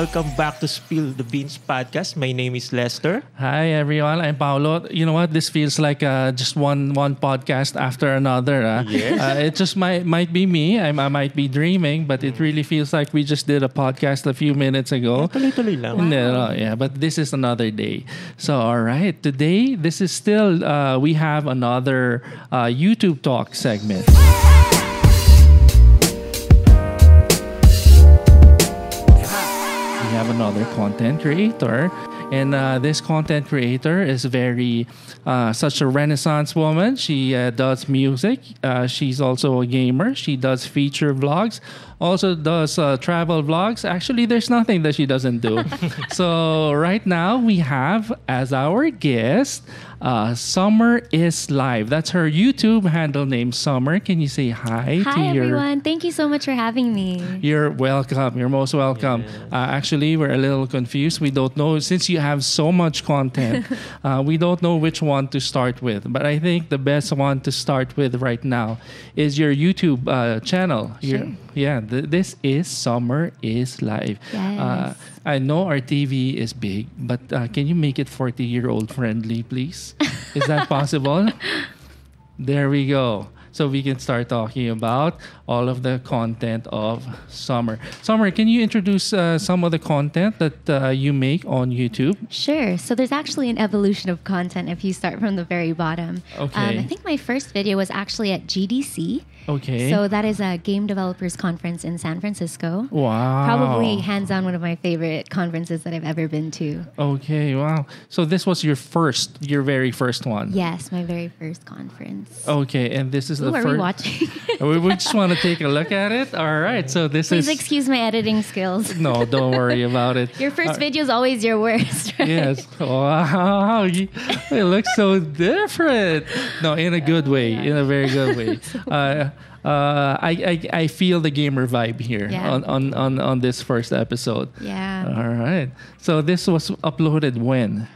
Welcome back to Spill the Beans podcast. My name is Lester. Hi everyone, I'm Paolo. You know what? This feels like just one podcast after another. Yes. It just might be me. I might be dreaming, but it really feels like we just did a podcast a few minutes ago. Tuloy-tuloy lang. Wow. Yeah, but this is another day. So all right, today this is still we have another YouTube Talk segment. We have another content creator, and this content creator is very such a Renaissance woman. She does music. She's also a gamer. She does feature vlogs. Also does travel vlogs. Actually, there's nothing that she doesn't do. So right now we have as our guest, Summer Is Live. That's her YouTube handle name, Summer. Can you say hi? Hi, everyone. Thank you so much for having me. You're welcome. You're most welcome. Yes. Actually, we're a little confused. We don't know. Since you have so much content, we don't know which one to start with. But I think the best one to start with right now is your YouTube channel. Sure. This is Summer Is Live. Yes. I know our TV is big, but can you make it 40-year-old friendly, please? Is that possible? There we go. So we can start talking about all of the content of Summer. Summer, can you introduce some of the content that you make on YouTube? Sure. So there's actually an evolution of content if you start from the very bottom. Okay. I think my first video was actually at GDC. Okay. So that is a game developers conference in San Francisco. Wow. Probably hands-on one of my favorite conferences that I've ever been to. Okay, wow. So this was your very first one? Yes, my very first conference. Okay, and this is the first... Are we watching? We just want to take a look at it. All right, so Please excuse my editing skills. No, don't worry about it. Your first video is always your worst, right? Yes. Wow. It looks so different. No, in a good way. Yeah. In a very good way. I feel the gamer vibe here on this first episode. Yeah. All right. So this was uploaded when?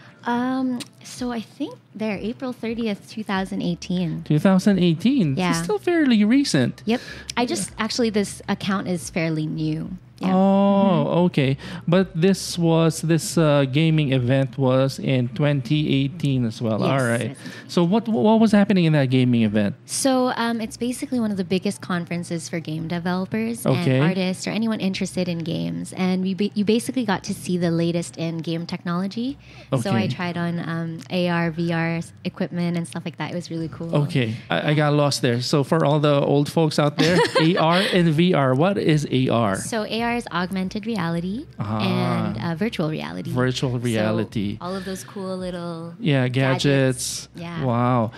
So I think there, April 30th, 2018. 2018? Yeah. This is still fairly recent. Yep. Actually, this account is fairly new. Yeah. Oh, okay. But this gaming event was in 2018 as well. Yes, all right. So what was happening in that gaming event? So it's basically one of the biggest conferences for game developers and artists or anyone interested in games. And you basically got to see the latest in game technology. Okay. So I tried on AR, VR equipment and stuff like that. It was really cool. Okay. I got lost there. So for all the old folks out there, AR and VR, what is AR? So AR is augmented reality and virtual reality. Virtual reality. So all of those cool little gadgets. Yeah. Wow.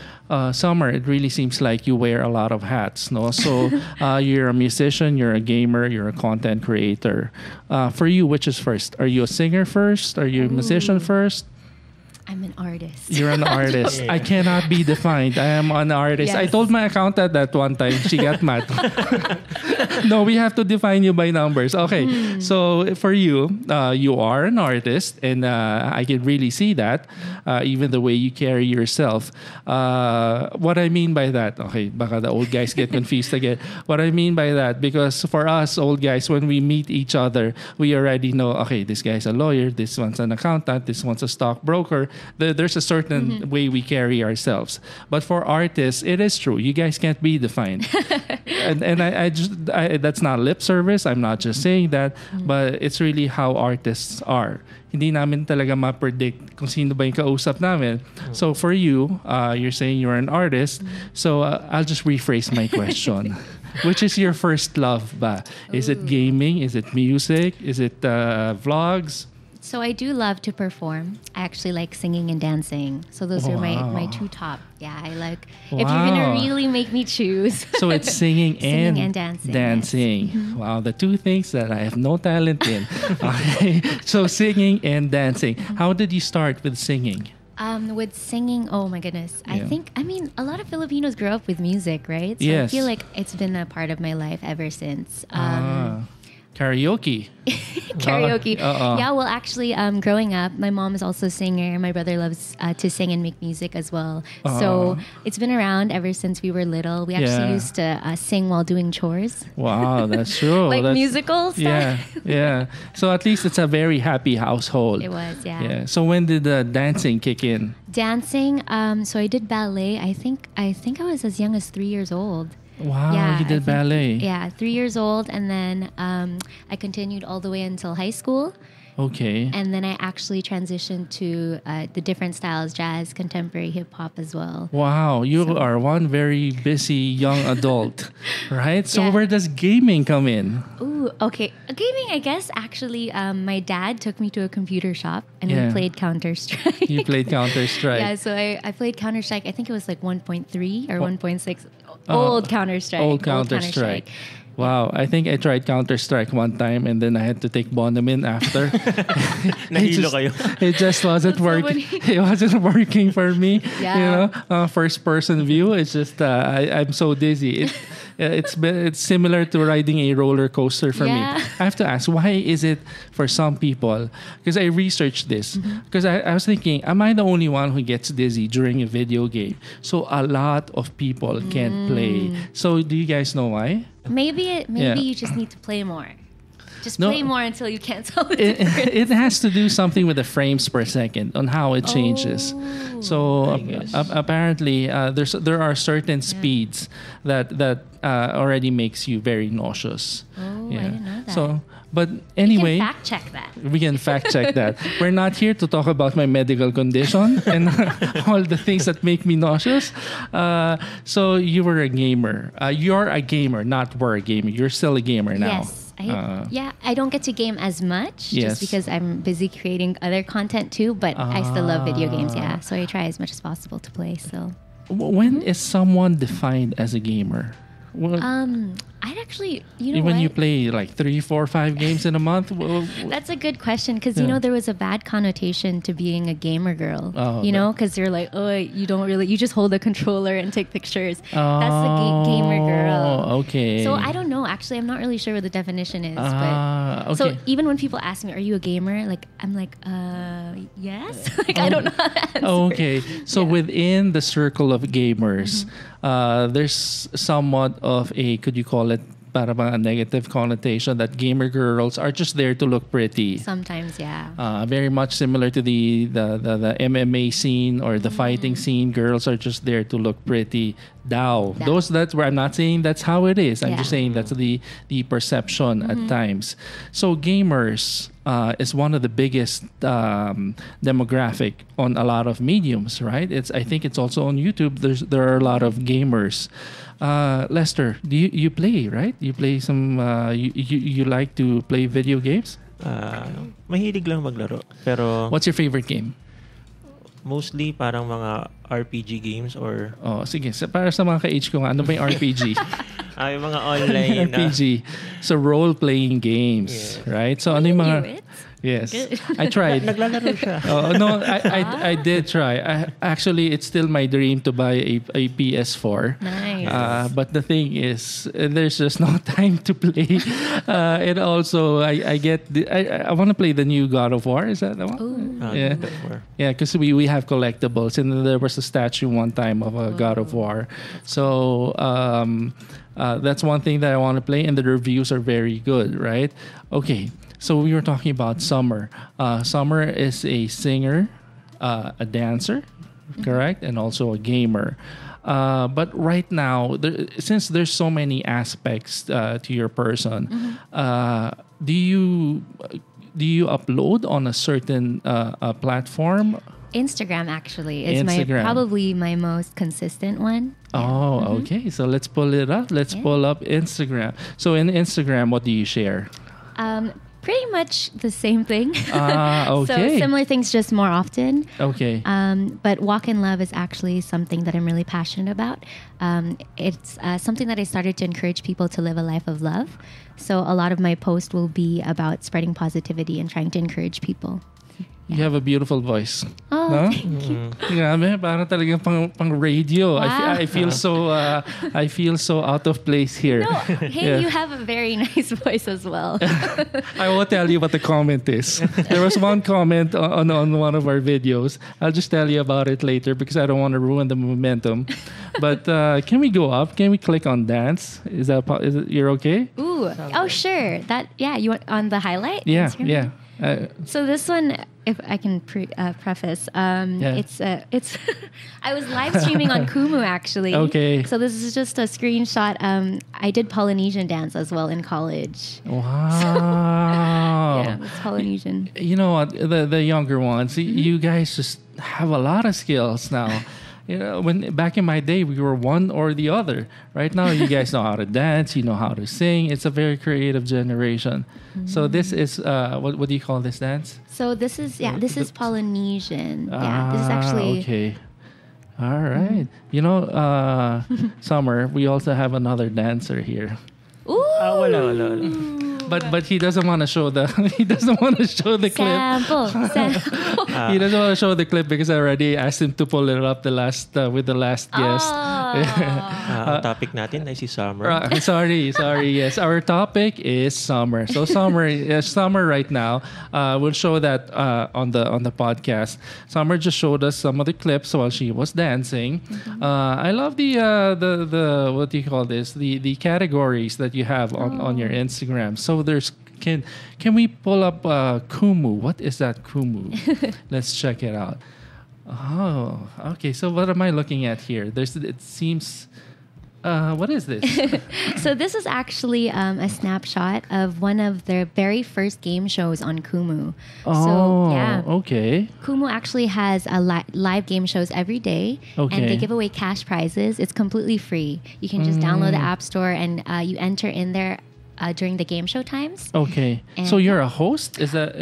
Summer, it really seems like you wear a lot of hats, no? So you're a musician, you're a gamer, you're a content creator. For you, which is first? Are you a singer first? Are you a musician first? I'm an artist. You're an artist. I cannot be defined. I am an artist. Yes. I told my accountant that one time. She got mad. No, we have to define you by numbers. Okay. So for you, you are an artist, and I can really see that, even the way you carry yourself. What I mean by that, okay, baka the old guys get confused again. What I mean by that, because for us old guys, when we meet each other, we already know, okay, this guy's a lawyer, this one's an accountant, this one's a stockbroker. There's a certain way we carry ourselves. But for artists, it is true. You guys can't be defined. and that's not lip service. I'm not just saying that. But it's really how artists are. Hindi namin talaga ma-predict kung sino ba yung kausap namin. So for you, you're saying you're an artist. So I'll just rephrase my question. Which is your first love ba? Is it gaming? Is it music? Is it vlogs? So I do love to perform. I actually like singing and dancing. So those are my two top. Yeah, I like. Wow. If you're going to really make me choose. So it's singing and dancing. Dancing. Yes. Wow, the two things that I have no talent in. Okay. So singing and dancing. How did you start with singing? With singing, oh my goodness. Yeah. I mean, a lot of Filipinos grow up with music, right? So yes. I feel like it's been a part of my life ever since. Karaoke. Karaoke. Yeah, well, actually, growing up, my mom is also a singer. My brother loves to sing and make music as well. So it's been around ever since we were little. We actually used to sing while doing chores. Wow, that's true. Like musicals. Yeah, yeah. So at least it's a very happy household. It was, yeah. So when did the dancing kick in? Dancing. So I did ballet. I think I was as young as 3 years old. Wow, yeah, you did ballet. Yeah, 3 years old. And then I continued all the way until high school. Okay. And then I actually transitioned to the different styles, jazz, contemporary, hip-hop as well. Wow, you are one very busy young adult, right? So where does gaming come in? Ooh, okay. Gaming, I guess, actually, my dad took me to a computer shop and we played Counter-Strike. You played Counter-Strike. Yeah, so I played Counter-Strike. I think it was like 1.3 or 1.6. Old Counter-Strike. Old Counter-Strike. Wow, I think I tried Counter-Strike one time and then I had to take Bonamin after. It just wasn't working. It wasn't working for me. Yeah. You know, first person view. It's just I'm so dizzy. It's similar to riding a roller coaster for me. I have to ask, why is it for some people? Because I researched this. Because I was thinking, am I the only one who gets dizzy during a video game? So a lot of people can't play. So do you guys know why? Maybe you just need to play more. Play more until you can't tell the difference. It has to do something with the frames per second on how it changes. So apparently, there are certain speeds that already makes you very nauseous. Oh, yeah. I didn't know that. So, but anyway, we can fact check that. We're not here to talk about my medical condition and all the things that make me nauseous. So you were a gamer. You're a gamer, not were a gamer. You're still a gamer now. Yes. I don't get to game as much just because I'm busy creating other content too, but I still love video games, so I try as much as possible to play. So when is someone defined as a gamer? Well, I'd actually, when you play like 3, 4, 5 games in a month? That's a good question because, there was a bad connotation to being a gamer girl, because you're like, you just hold a controller and take pictures. That's a gamer girl. Okay. So I don't know. Actually, I'm not really sure what the definition is. So even when people ask me, are you a gamer? Like, I'm like, yes. I don't know how to answer. Okay. So within the circle of gamers, there's somewhat of a, could you call it, a negative connotation that gamer girls are just there to look pretty. Sometimes, very much similar to the MMA scene or the fighting scene. Girls are just there to look pretty. That's where I'm not saying that's how it is. I'm just saying that's the perception at times. So gamers is one of the biggest demographic on a lot of mediums, right? I think it's also on YouTube. There are a lot of gamers. Lester, do you play, right? You play some, you like to play video games? Mahilig lang maglaro. Pero what's your favorite game? Mostly parang mga RPG games or... Oh, sige. Para sa mga ka-age ko nga, ano ba yung RPG? Yung mga online RPG. So, role-playing games, right? So, ano yung mga... Yes. I tried. Naglalaro siya. No, I did try. Actually, it's still my dream to buy a PS4. Nice. But the thing is, there's just no time to play. And also, I want to play the new God of War. Is that the one? Ooh. Yeah. Because we have collectibles. And there was a statue one time of a God of War. So... that's one thing that I want to play, and the reviews are very good, right? Okay, so we were talking about Summer. Summer is a singer, a dancer, correct? And also a gamer. But right now, since there's so many aspects to your person, do you upload on a certain platform? Instagram actually is probably my most consistent one. Oh, okay. So let's pull it up. Let's pull up Instagram. So in Instagram, what do you share? Pretty much the same thing. Okay. So similar things, just more often. Okay. But Walk in Love is actually something that I'm really passionate about. It's something that I started to encourage people to live a life of love. So a lot of my posts will be about spreading positivity and trying to encourage people. You have a beautiful voice. Oh, no? Thank you. Grabe, parang talagang pang radio. Wow. I feel so out of place here. No, hey, yeah. You have a very nice voice as well. I will tell you what the comment is. There was one comment on one of our videos. I'll just tell you about it later because I don't want to ruin the momentum. But can we go up? Can we click on dance? Is it, you're okay? Ooh, oh sure. That yeah. You want on the highlight? Yeah, yeah. So this one, if I can preface, it's I was live streaming on Kumu actually. Okay. So this is just a screenshot. I did Polynesian dance as well in college. Wow. So, yeah, it's Polynesian. You know what? The younger ones, you guys just have a lot of skills now. You know, when back in my day, we were one or the other. Right now, you guys know how to dance. You know how to sing. It's a very creative generation. Mm-hmm. So this is what do you call this dance? So this is this is Polynesian. Yeah, this is actually okay. All right. Mm-hmm. You know, Summer, we also have another dancer here. Ooh. Wala. But he doesn't want to show the clip. Sample. He doesn't want to show the clip because I already asked him to pull it up with the last guest. Ang topic natin ay si Summer. Sorry. Yes, our topic is Summer. So Summer right now. We'll show that on the podcast. Summer just showed us some of the clips while she was dancing. Mm-hmm. I love the what do you call this? The categories that you have on your Instagram. So there's can we pull up Kumu? What is that Kumu? Let's check it out. Oh, okay. So what am I looking at here? It seems... what is this? So this is actually a snapshot of one of their very first game shows on Kumu. Oh, so, yeah. Okay. Kumu actually has a live game shows every day. Okay. And they give away cash prizes. It's completely free. You can just download the App Store and you enter in there during the game show times. Okay. And so you're a host? Is that...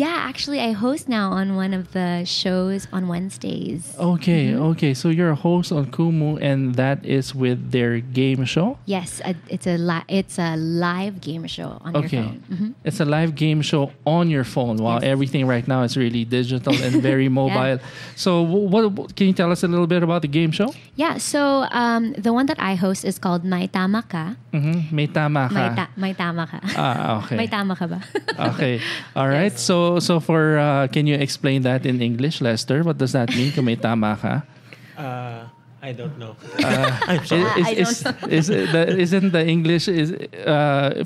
actually, I host now on one of the shows on Wednesdays. Okay, okay. So you're a host on Kumu, and that is with their game show? Yes. It's a live game show on your phone. Mm-hmm. It's a live game show on your phone. Wow, yes. Everything right now is really digital and very mobile. Yeah. So what can you tell us a little bit about the game show? Yeah, so the one that I host is called May Tama Ka. Mm-hmm. May Tama Ka. May tama ka. Ah, okay. May tama ka ba? Okay. All right. Yes. So for can you explain that in English, Lester? What does that mean? Kung may tama ka? I don't know. I'm sorry. Isn't the English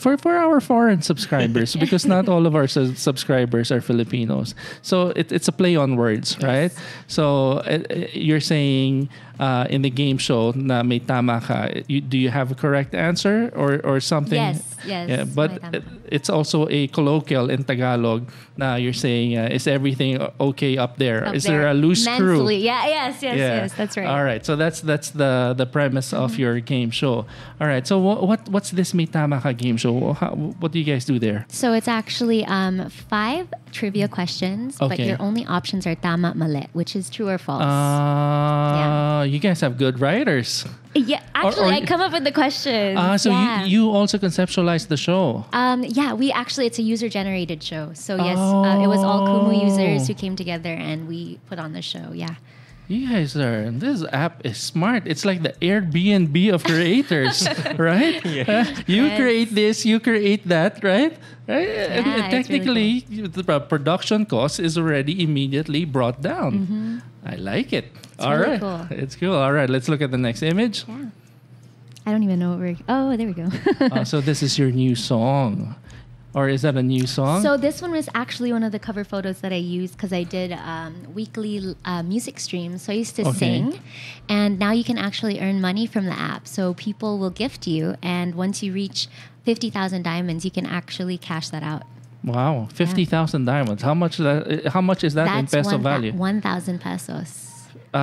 for our foreign subscribers because not all of our subscribers are Filipinos. So it's a play on words, right? Yes. So you're saying in the game show na may tama ka. Do you have a correct answer or something? Yes. Yeah, but it's also a colloquial in Tagalog. Na you're saying is everything okay up there? Is there a loose screw? Yeah. Yes. That's right. All right. So that's the premise of your game show. All right. So what's this May Tama Ka game show? What do you guys do there? So it's actually 5 trivia questions, but your only options are tama, mali, which is true or false. You guys have good writers. Yeah, actually, I come up with the questions. So you also conceptualized the show. It's a user-generated show. So yes, it was all Kumu users who came together and we put on the show, yeah. You guys this app is smart. It's like the Airbnb of creators, right? Yeah. You create this, you create that, right? Right? Yeah, and technically, really cool. The production cost is already immediately brought down. Mm-hmm. I like it. It's really cool. It's cool. All right, let's look at the next image. Yeah. I don't even know what we're... Oh, there we go. So this is your new song. Or is that a new song? So this one was actually one of the cover photos that I used because I did weekly music streams. So I used to sing. And now you can actually earn money from the app. So people will gift you. And once you reach 50,000 diamonds, you can actually cash that out. Wow, 50,000 diamonds. How much is that in peso value? 1,000 pesos.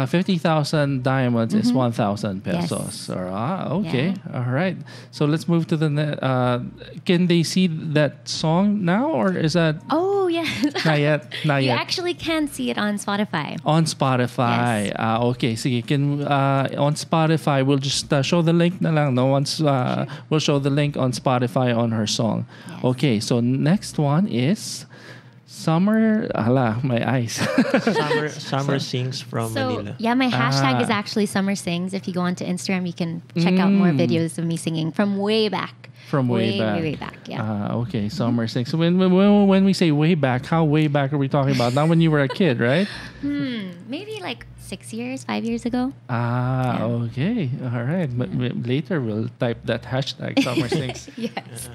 50,000 diamonds is 1,000 pesos. Yes. Okay. Yeah. All right. So let's move to the... can they see that song now or is that... Oh, yes. Not yet. You actually can see it on Spotify. On Spotify. Yes. Okay. So you can... on Spotify, we'll just show the link. We'll show the link on Spotify on her song. Yes. Okay. So next one is... Summer, hala, my eyes. Summer Sings from Manila. Yeah, my hashtag is actually Summer Sings. If you go onto Instagram, you can check out more videos of me singing from way back. From way back, yeah. Okay, Summer Sings. When we say way back, how way back are we talking about? Not when you were a kid, right? Maybe like 5 years ago. Okay, all right. Later, we'll type that hashtag, Summer Sings. Yes.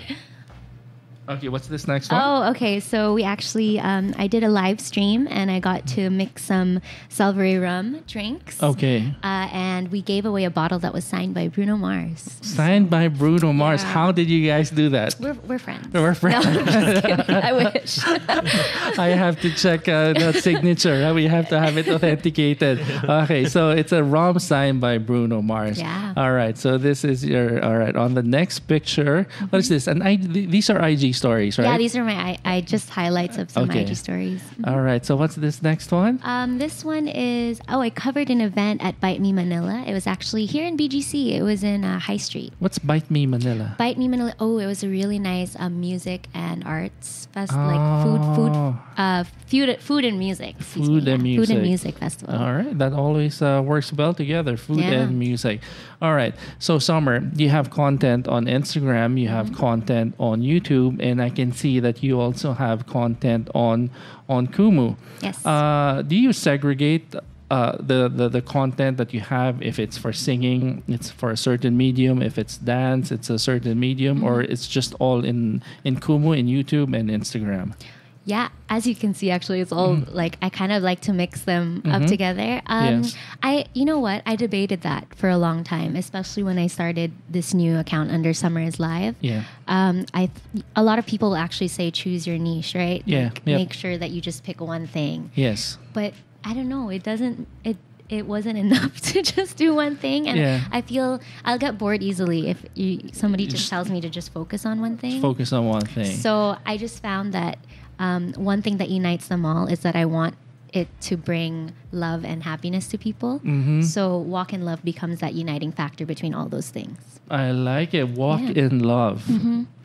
Okay, what's this next one? Oh, okay. So we actually, I did a live stream and I got to mix some Salvery rum drinks. Okay. And we gave away a bottle that was signed by Bruno Mars. Signed by Bruno Mars. Yeah. How did you guys do that? We're friends. We're friends. No, I'm just kidding. I wish. I have to check that signature. We have to have it authenticated. Okay, so it's a rum signed by Bruno Mars. Yeah. All right. So this is your, all right. On the next picture, what is this? And these are IG stories, right? Yeah, these are my just highlights of some IG stories. All right, so what's this next one? This one is, I covered an event at Bite Me Manila. It was actually here in BGC. It was in High Street. What's Bite Me Manila? Bite Me Manila. Oh, it was a really nice music and arts fest, like food and music. Food and music festival. All right, that always works well together. Food and music. All right, so Summer, you have content on Instagram. You have content on YouTube. And I can see that you also have content on Kumu. Yes. Do you segregate the content that you have? If it's for singing, it's for a certain medium. If it's dance, it's a certain medium. Or it's just all in Kumu, in YouTube, and Instagram? Yeah, as you can see, actually, it's all like I kind of like to mix them up together. Yes. You know what? I debated that for a long time, especially when I started this new account under Summer Is Live. Yeah. A lot of people actually say choose your niche, right? Yeah. Like, make sure that you just pick one thing. Yes. But I don't know. It doesn't. It wasn't enough to just do one thing, and I feel I'll get bored easily if somebody just tells me to just focus on one thing. Focus on one thing. So I just found that. One thing that unites them all is that I want it to bring love and happiness to people. So walk in love becomes that uniting factor between all those things. I like it. Walk in love.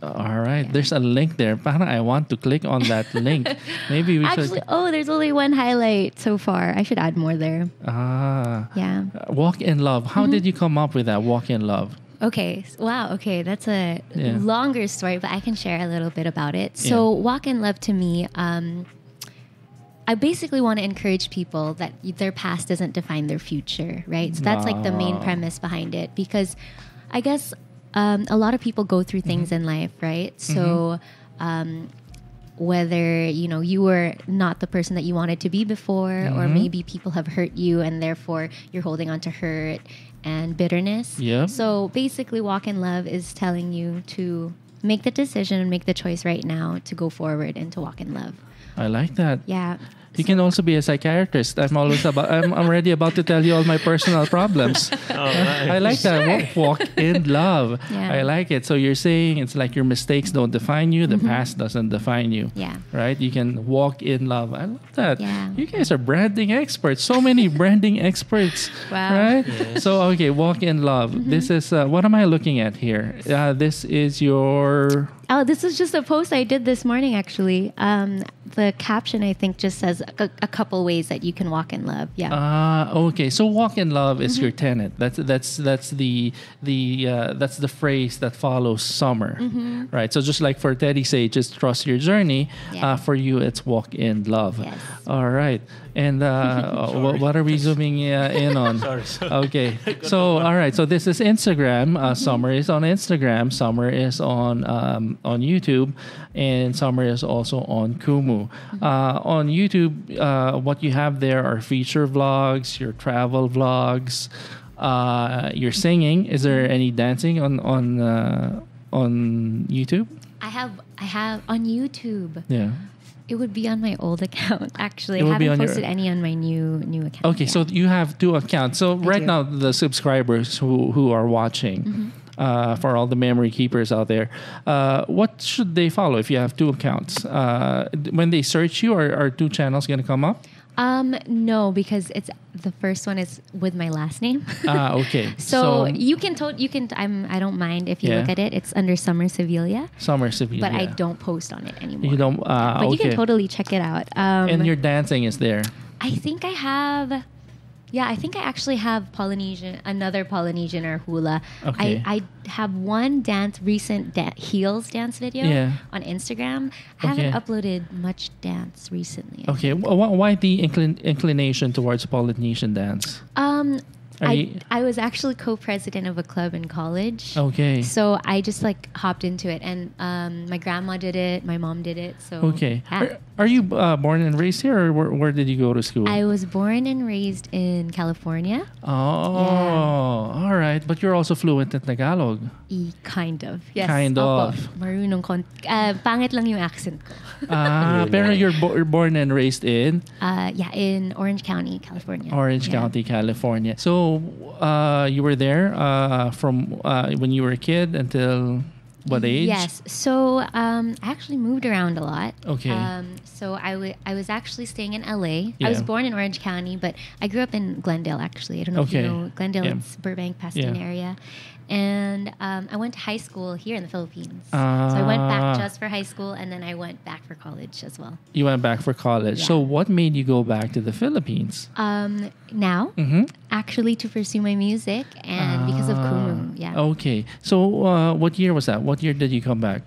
All right. There's a link there. Parang I want to click on that link. Maybe we should. Oh, there's only one highlight so far. I should add more there. Yeah. Walk in love. How did you come up with that? Walk in love. Okay. Wow. Okay. That's a longer story, but I can share a little bit about it. So walk in love to me, I basically want to encourage people that their past doesn't define their future, right? So that's like the main premise behind it, because I guess a lot of people go through things in life, right? So whether, you know, you were not the person that you wanted to be before, or maybe people have hurt you and therefore you're holding on to hurt and bitterness. So basically walk in love is telling you to make the decision and make the choice right now to go forward and to walk in love. I like that. Yeah. You can also be a psychiatrist. I'm already about to tell you all my personal problems. Right. I like that. Walk in love. I like it. So you're saying it's like your mistakes don't define you. The past doesn't define you. Yeah. Right? You can walk in love. I love that. Yeah. You guys are branding experts. So many branding experts. Wow. Right? Yes. So, okay. Walk in love. This is, what am I looking at here? This is your... Oh, this is just a post I did this morning, actually. The caption, I think, just says a couple ways that you can walk in love. Yeah. Okay. So walk in love is your tenet. That's the phrase that follows Summer, right? So just like for Teddy Say, just trust your journey. Yeah. For you, it's walk in love. Yes. All right. And what are we zooming in on? Sorry. Okay. So, all right. So this is Instagram. Summer is on Instagram. Summer is on YouTube. And Summer is also on Kumu. On YouTube, what you have there are feature vlogs, your travel vlogs, your singing. Is there any dancing on YouTube? I have on YouTube. Yeah. It would be on my old account, actually. I haven't posted any on my new account. Okay, so you have two accounts. So right now, the subscribers who are watching, for all the memory keepers out there, what should they follow if you have two accounts? When they search you, are two channels going to come up? No, because it's the first one is with my last name. Ah, okay. So I don't mind if you look at it. It's under Summer Sevilla. Summer Sevilla. But I don't post on it anymore. You don't. But you can totally check it out. And your dancing is there. I think I have. Yeah, I think I actually have another Polynesian or hula. Okay. I have one heels dance video on Instagram. I haven't uploaded much dance recently. Okay, why the inclination towards Polynesian dance? I was actually co-president of a club in college. Okay. So I just like hopped into it, and my grandma did it, my mom did it. So okay. Yeah. Are you born and raised here, or where did you go to school? I was born and raised in California. Oh, yeah. All right. But you're also fluent in Tagalog. Kind of. Yes. Kind of. Marunong pangit lang yung accent ko. Ah, pero you're born and raised in? Yeah, in Orange County, California. So. You were there from when you were a kid until what age? Yes. So I actually moved around a lot. Okay. So I was actually staying in LA. Yeah. I was born in Orange County, but I grew up in Glendale, actually. I don't know if you know Glendale. It's Burbank, Pasadena area. And I went to high school here in the Philippines. So I went back just for high school, and then I went back for college as well. You went back for college. Yeah. So what made you go back to the Philippines? Now, actually to pursue my music and because of Kumu. Yeah. Okay. So what year was that? What year did you come back?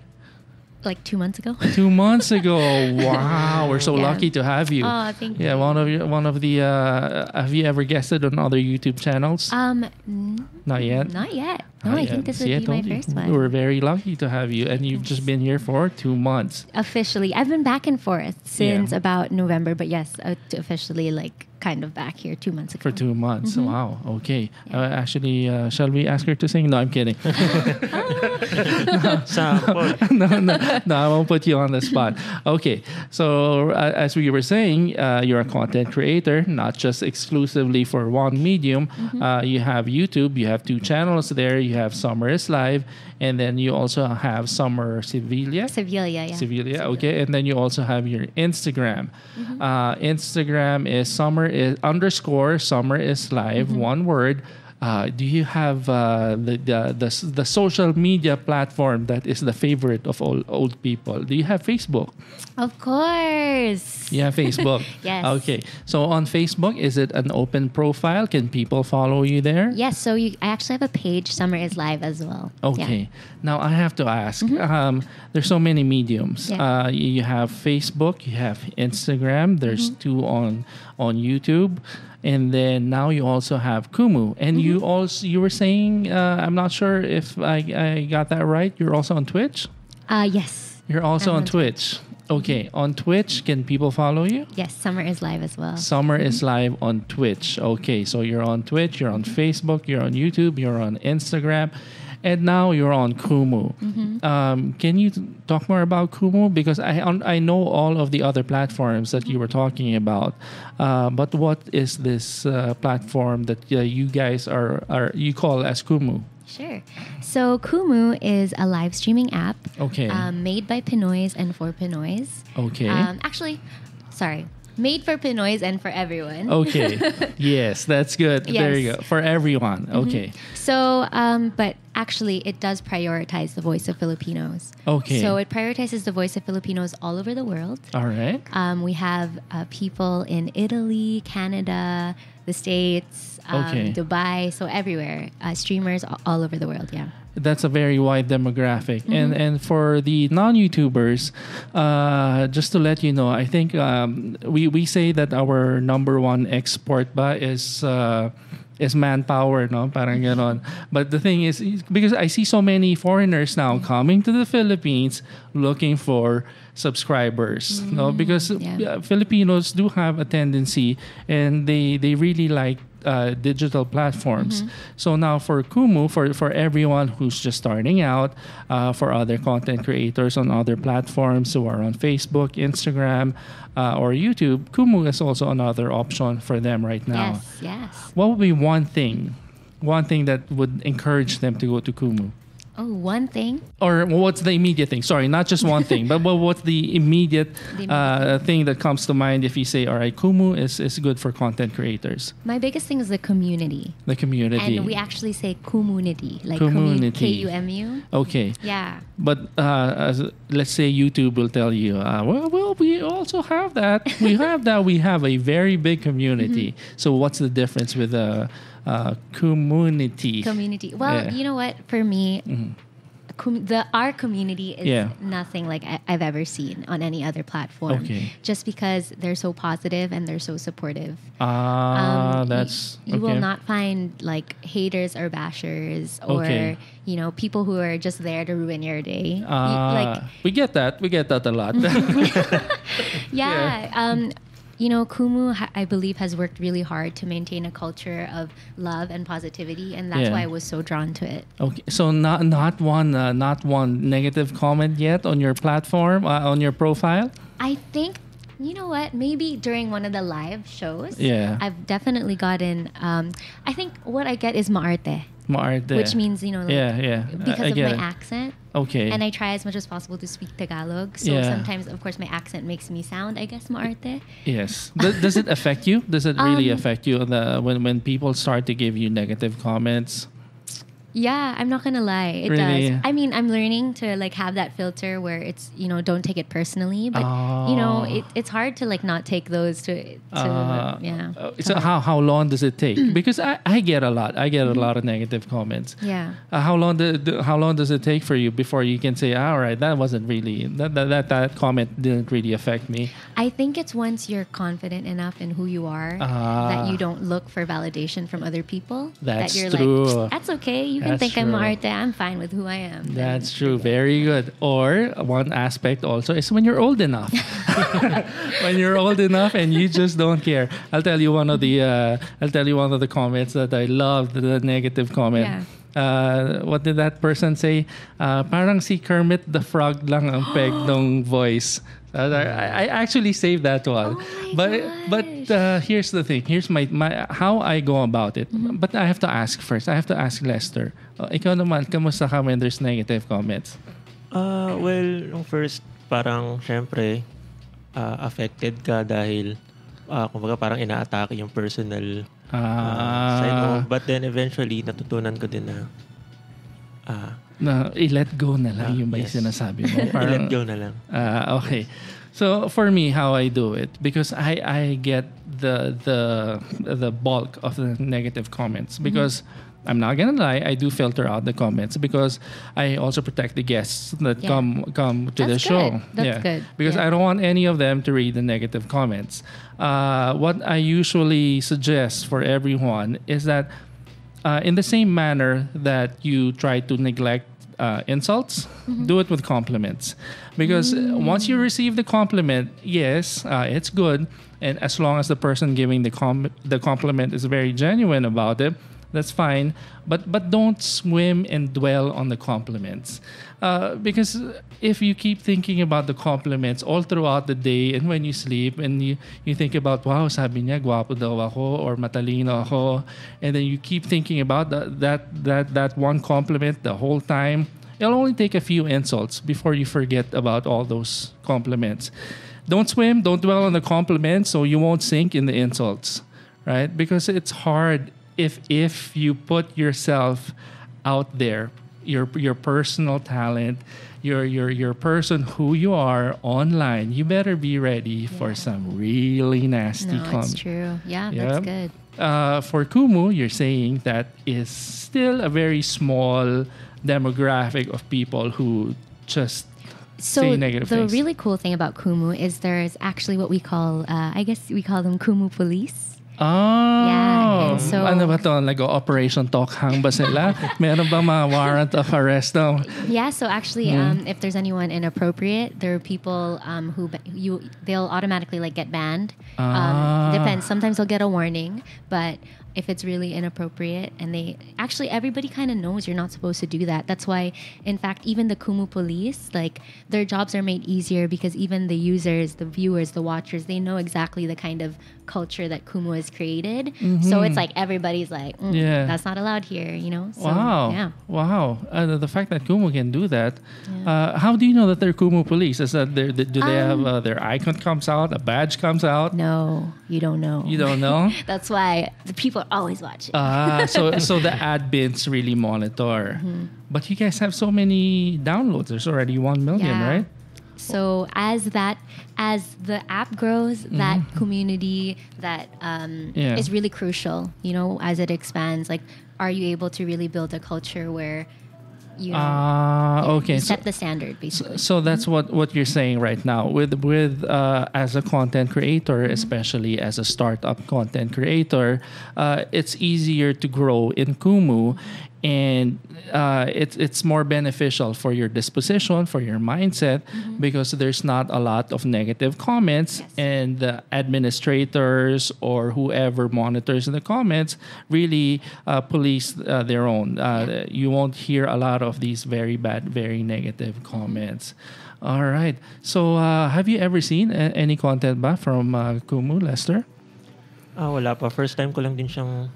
Like 2 months ago. 2 months ago. Wow. We're so lucky to have you. Oh, thank you. Yeah, one of the have you ever guested on other YouTube channels? Not yet. Not yet. No, I think this would be my first one. We're very lucky to have you, and you've just been here for 2 months. Officially. I've been back and forth since about November, but yes, officially like kind of back here 2 months ago. For 2 months. Wow. Okay. Yeah. Actually, shall we ask her to sing? No, I'm kidding. No, I won't put you on the spot. Okay. So as we were saying, you're a content creator, not just exclusively for one medium. You have YouTube. You have two channels there. You have Summer Is Live, and then you also have Summer Sevilla. Sevilla, yeah. Sevilla, okay. And then you also have your Instagram. Instagram is _Summer Is Live, one word. Do you have the social media platform that is the favorite of all old people? Do you have Facebook? Of course. You have Facebook? Yes. Okay. So on Facebook, is it an open profile? Can people follow you there? Yes. So I actually have a page, Summer Is Live, as well. Okay. Yeah. Now, I have to ask. There's so many mediums. Yeah. You have Facebook. You have Instagram. There's two on YouTube. And then now you also have Kumu. And you were saying, I'm not sure if I got that right, you're also on Twitch? Yes. You're also on Twitch. Okay. On Twitch, can people follow you? Yes. Summer Is Live as well. Summer Is Live on Twitch. Okay. So you're on Twitch, you're on Facebook, you're on YouTube, you're on Instagram. And now you're on Kumu. Can you talk more about Kumu? Because I know all of the other platforms that you were talking about. But what is this platform that you guys you call as Kumu? Sure. So Kumu is a live streaming app made by Pinoys and for Pinoys. Okay. Made for Pinoys and for everyone. Okay. Yes, that's good. Yes. There you go. For everyone. Okay. So, but actually, it does prioritize the voice of Filipinos. Okay. So it prioritizes the voice of Filipinos all over the world. All right. We have people in Italy, Canada, the States, Dubai, so everywhere. Streamers all over the world, yeah. That's a very wide demographic. And for the non-YouTubers, just to let you know, I think we say that our number one export is manpower, no? Parang ganon. But the thing is, because I see so many foreigners now coming to the Philippines looking for subscribers, no? Because Filipinos do have a tendency, and they really like digital platforms. So now for Kumu, for everyone who's just starting out, for other content creators on other platforms who are on Facebook, Instagram, or YouTube, Kumu is also another option for them right now. Yes, yes. What would be one thing that would encourage them to go to Kumu? Oh, one thing? Or what's the immediate thing? Sorry, not just one thing, but what's the immediate thing that comes to mind if you say, all right, Kumu is good for content creators? My biggest thing is the community. The community. And we actually say community, like community. K-U-M-U. Okay. Yeah. But let's say YouTube will tell you, well, we also have that. We have that. We have a very big community. Mm-hmm. So what's the difference with community? Well, you know what? For me, our community is nothing like I've ever seen on any other platform. Okay. Just because they're so positive and they're so supportive. You will not find like haters or bashers or you know, people who are just there to ruin your day. We get that a lot. You know, Kumu, I believe, has worked really hard to maintain a culture of love and positivity, and that's why I was so drawn to it. Okay, so not one negative comment yet on your platform, on your profile? I think, you know what, maybe during one of the live shows, I've definitely gotten, I think what I get is maarte. Maarte. Which means, you know, like, because of my accent. Okay. And I try as much as possible to speak Tagalog. So sometimes, of course, my accent makes me sound, I guess, maarte. Yes. Does it affect you? Does it really affect you when people start to give you negative comments? Yeah, I'm not going to lie. It really does. I mean, I'm learning to like have that filter where it's, you know, don't take it personally. But, you know, it's hard to like not take those So how long does it take? Because I get a lot. I get a lot of negative comments. Yeah. How long does it take for you before you can say, all right, that wasn't really, that comment didn't really affect me? I think it's once you're confident enough in who you are that you don't look for validation from other people. That's that you're true. Like, that's okay. You can think I'm maarte. I'm fine with who I am. That's true. Very good. Or one aspect also is when you're old enough. When you're old enough and you just don't care. I'll tell you one of the comments that I loved, the negative comment. Yeah. What did that person say? Parang si Kermit the Frog lang ang peg ng voice. I actually saved that one. Oh but here's the thing. Here's my how I go about it. Mm-hmm. But I have to ask first. I have to ask Lester. Ikaw naman, kamusta ka when there's negative comments? Well, yung first, parang syempre, affected ka dahil kumbaga parang inaatake yung personal side mo. But then eventually, natutunan ko din na i-let go na lang yung sinasabi mo. I-let go na lang. Okay. So for me, how I do it, because I get the bulk of the negative comments, because I'm not gonna lie, I do filter out the comments because I also protect the guests that come to the show. That's good. Because I don't want any of them to read the negative comments. What I usually suggest for everyone is that in the same manner that you try to neglect insults, do it with compliments. Because once you receive the compliment, yes, it's good. And as long as the person giving the compliment is very genuine about it, that's fine, but don't swim and dwell on the compliments, because if you keep thinking about the compliments all throughout the day and when you sleep and you think about, wow, sabi niya guwapo daw ako or matalino ako, and then you keep thinking about that one compliment the whole time, it'll only take a few insults before you forget about all those compliments. Don't swim, don't dwell on the compliments, so you won't sink in the insults, right? Because it's hard. If you put yourself out there, your personal talent, your person who you are online, you better be ready for some really nasty comments. That's true. Yeah, that's good. For Kumu, you're saying that is still a very small demographic of people who just say negative things. So the really cool thing about Kumu is there is actually what we call, I guess we call them Kumu police. Oh. Yeah. And so, ano ba to? Like operation talk hang ba sila? Meron ba mga warrant of arrest daw? Yeah, so actually if there's anyone inappropriate, there are people they'll automatically like get banned. Depends. Sometimes they'll get a warning, but if it's really inappropriate and everybody kind of knows you're not supposed to do that. That's why, in fact, even the Kumu police, like their jobs are made easier because even the users, the viewers, the watchers, they know exactly the kind of culture that Kumu has created. Mm-hmm. So it's like everybody's like, that's not allowed here, you know? So, wow. The fact that Kumu can do that. Yeah. How do you know that they're Kumu police? Is that do they have their icon comes out, a badge comes out? No, you don't know. You don't know? That's why the people are always watching. So the admins really monitor. Mm-hmm. But you guys have so many downloads. There's already 1 million, right? So as the app grows, that community that is really crucial, you know, as it expands. Like, are you able to really build a culture where you set the standard, basically? So that's what you're saying right now. With as a content creator, especially as a startup content creator, it's easier to grow in Kumu. And it's more beneficial for your disposition, for your mindset, because there's not a lot of negative comments, and the administrators or whoever monitors the comments really police their own. You won't hear a lot of these very bad, very negative comments. All right. So have you ever seen any content ba from Kumu, Lester? Wala pa. First time ko lang din siyang...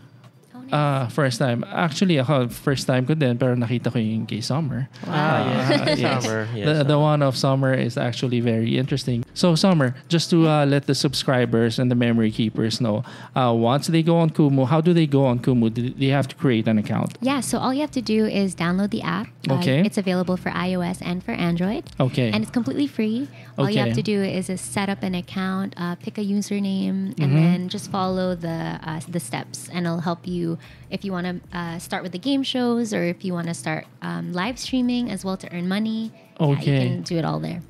first time. Actually, ako, first time ko din, pero nakita ko yung kay Summer. Wow. Summer. Yes, the one of Summer is actually very interesting. So, Summer, just to let the subscribers and the memory keepers know, once they go on Kumu, how do they go on Kumu? Do they have to create an account? Yeah, so all you have to do is download the app. Okay. It's available for iOS and for Android. Okay. And it's completely free. All you have to do is set up an account, pick a username, and then just follow the steps, and it'll help you if you want to start with the game shows, or if you want to start live streaming as well to earn money. Okay. You can do it all there.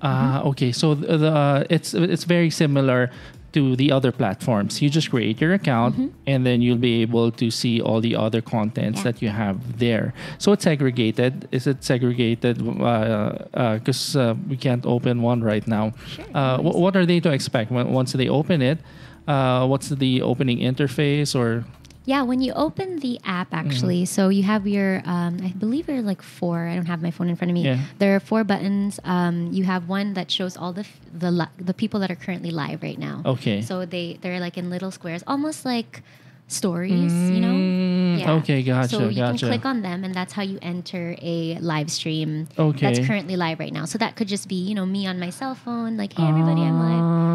Okay. So it's very similar to the other platforms. You just create your account, and then you'll be able to see all the other contents that you have there. So it's segregated. Is it segregated? Because we can't open one right now. Sure. What are they to expect once they open it? What's the opening interface or... Yeah, when you open the app, actually, so you have your, I believe there are like 4. I don't have my phone in front of me. Yeah. There are 4 buttons. You have one that shows all the people that are currently live right now. Okay. So they're like in little squares, almost like stories, you know? Yeah. Okay, gotcha. So you can click on them, and that's how you enter a live stream that's currently live right now. So that could just be, you know, me on my cell phone, like, hey, everybody, I'm live.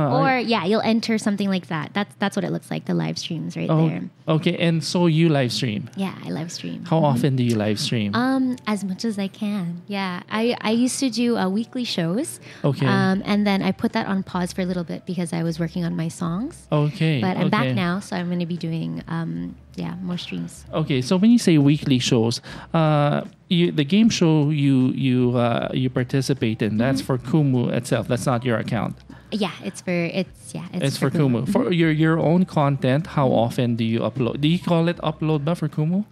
Or, you'll enter something like that. That's what it looks like, the live streams right there. Okay, and so you live stream? Yeah, I live stream. How often do you live stream? As much as I can, yeah. I used to do weekly shows. Okay. And then I put that on pause for a little bit because I was working on my songs. Okay. But I'm back now, so I'm going to be doing more streams. Okay, so when you say weekly shows, the game show you participate in, that's for Kumu itself. That's not your account. Yeah, it's for Kumu. For your own content, how often do you upload? Do you call it upload ba for Kumu?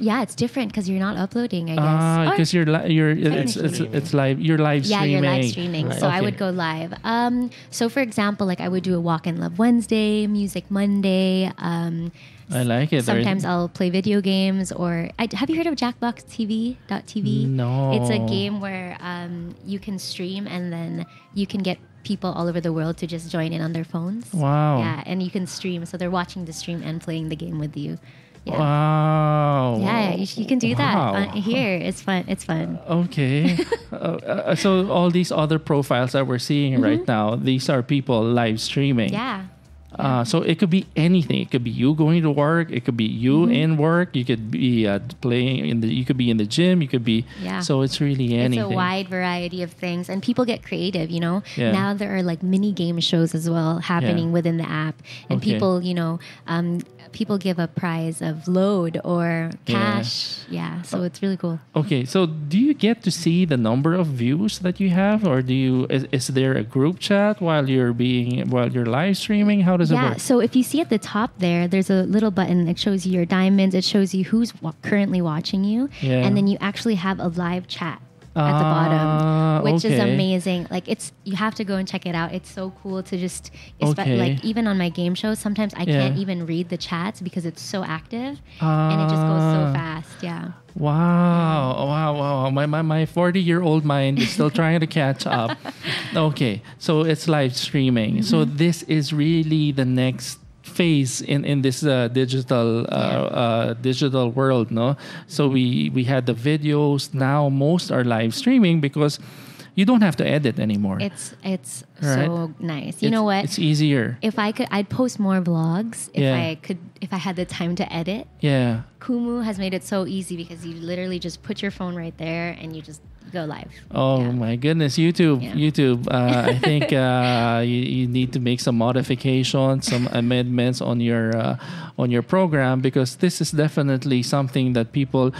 Yeah, it's different because you're not uploading, I guess. Because it's live. You're live streaming. Yeah, you're live streaming. Right. So I would go live. So for example, like I would do a Walk in Love Wednesday, Music Monday. I like it. Sometimes I'll play video games, or have you heard of Jackbox TV? No. It's a game where you can stream, and then you can get people all over the world to just join in on their phones. Wow. Yeah, and you can stream, so they're watching the stream and playing the game with you. Yeah. Wow. Yeah, you can do that here. It's fun. Okay. So all these other profiles that we're seeing right now, these are people live streaming. Yeah. So it could be anything. It could be you going to work. It could be you in work. You could be playing in the. You could be in the gym. You could be. Yeah. So it's really anything. It's a wide variety of things, and people get creative. You know. Yeah. Now there are like mini game shows as well happening within the app, and people, you know, people give a prize of load or cash. Yeah. So it's really cool. Okay. So do you get to see the number of views that you have, or do you? Is there a group chat while you're live streaming? How does it work? So if you see at the top there's a little button that shows you your diamonds. It shows you who's currently watching you. Yeah. And then you actually have a live chat at the bottom, which is amazing. Like, it's, you have to go and check it out. It's so cool to just, like, even on my game shows, sometimes I can't even read the chats because it's so active and it just goes so fast. Yeah. Wow. Wow. Wow. My 40-year-old mind is still trying to catch up. Okay. So it's live streaming. Mm-hmm. So this is really the next phase in this digital world, no? So we had the videos. Now most are live streaming because you don't have to edit anymore. It's right? So nice. You know what? It's easier. If I could, I'd post more vlogs if I had the time to edit. Yeah. Kumu has made it so easy because you literally just put your phone right there and you just go live. Oh my goodness, YouTube. Yeah. YouTube. I think you need to make some modifications, some amendments on your program, because this is definitely something that people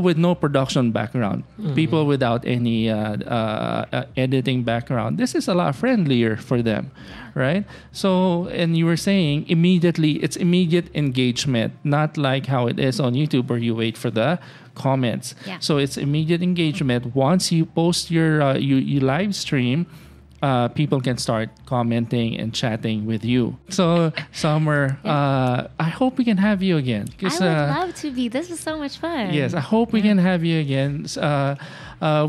with no production background, people without any editing background, this is a lot friendlier for them, right? So, and you were saying it's immediate engagement, not like how it is on YouTube where you wait for the comments. Yeah. So it's immediate engagement. Once you post your you live stream, people can start commenting and chatting with you. So Summer, I hope we can have you again. I would love to be. This is so much fun. Yes, I hope we can have you again.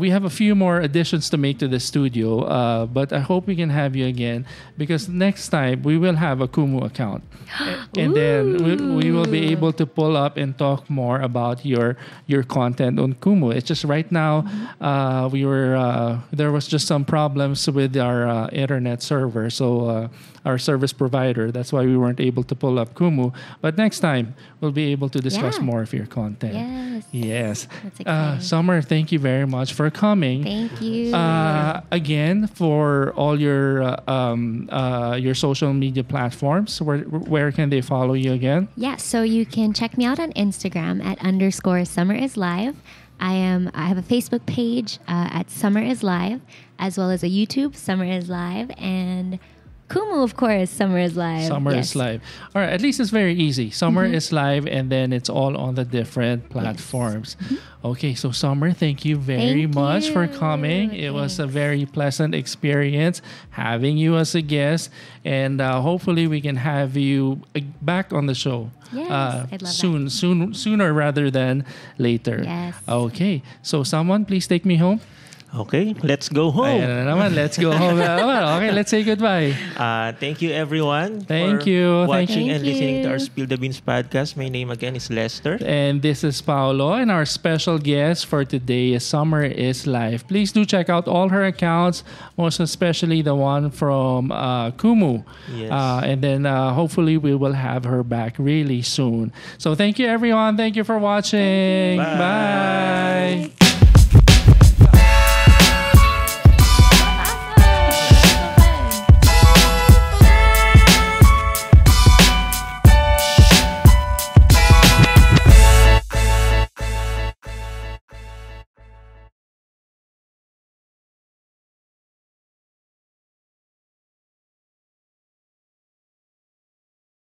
We have a few more additions to make to the studio, but I hope we can have you again, because next time we will have a Kumu account. And then we will be able to pull up and talk more about your content on Kumu. It's just right now there was just some problems with our internet server, so our service provider. That's why we weren't able to pull up Kumu. But next time we'll be able to discuss more of your content. Yes. That's exciting. Summer, thank you very much for coming. Thank you. Again, for all your social media platforms, where can they follow you again? Yeah, so you can check me out on Instagram at _Summer Is Live. I have a Facebook page at Summer Is Live, as well as a YouTube, Summer Is Live, and Kumu, of course, Summer Is Live. Summer Is Live. All right, at least it's very easy. Summer Is Live, and then it's all on the different platforms. Yes. Okay, so Summer, thank you very much for coming. Thanks. It was a very pleasant experience having you as a guest, and hopefully we can have you back on the show. Yes, I'd love that. Sooner rather than later. Yes. Okay, so someone please take me home. Okay, let's go home. Ayan naman, let's go home. Okay, let's say goodbye. Thank you, everyone. Thank you for watching and listening to our Spill the Beans podcast. My name again is Lester. And this is Paolo. And our special guest for today is Summer Is Live. Please do check out all her accounts, most especially the one from Kumu. Yes. And then hopefully we will have her back really soon. So thank you, everyone. Thank you for watching. Bye. Bye.